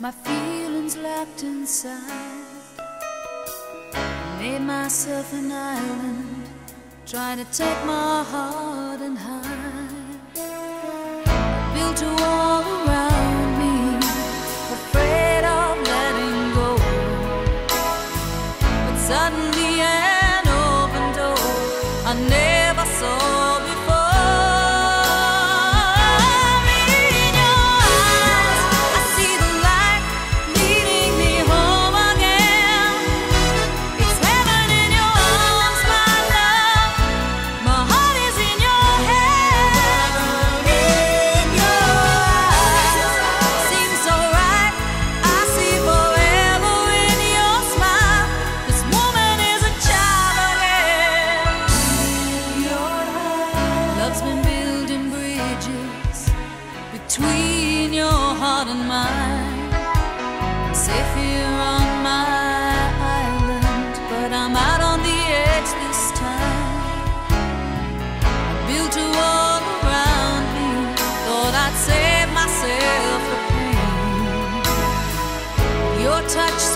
my feelings locked inside. I made myself an island, trying to take my heart and hide. I built a wall around me, afraid of letting go. But suddenly an open door I never saw before. Love's been building bridges between your heart and mine. I'm safe here on my island, but I'm out on the edge this time. I built a wall around me, thought I'd save myself a pain. Your touch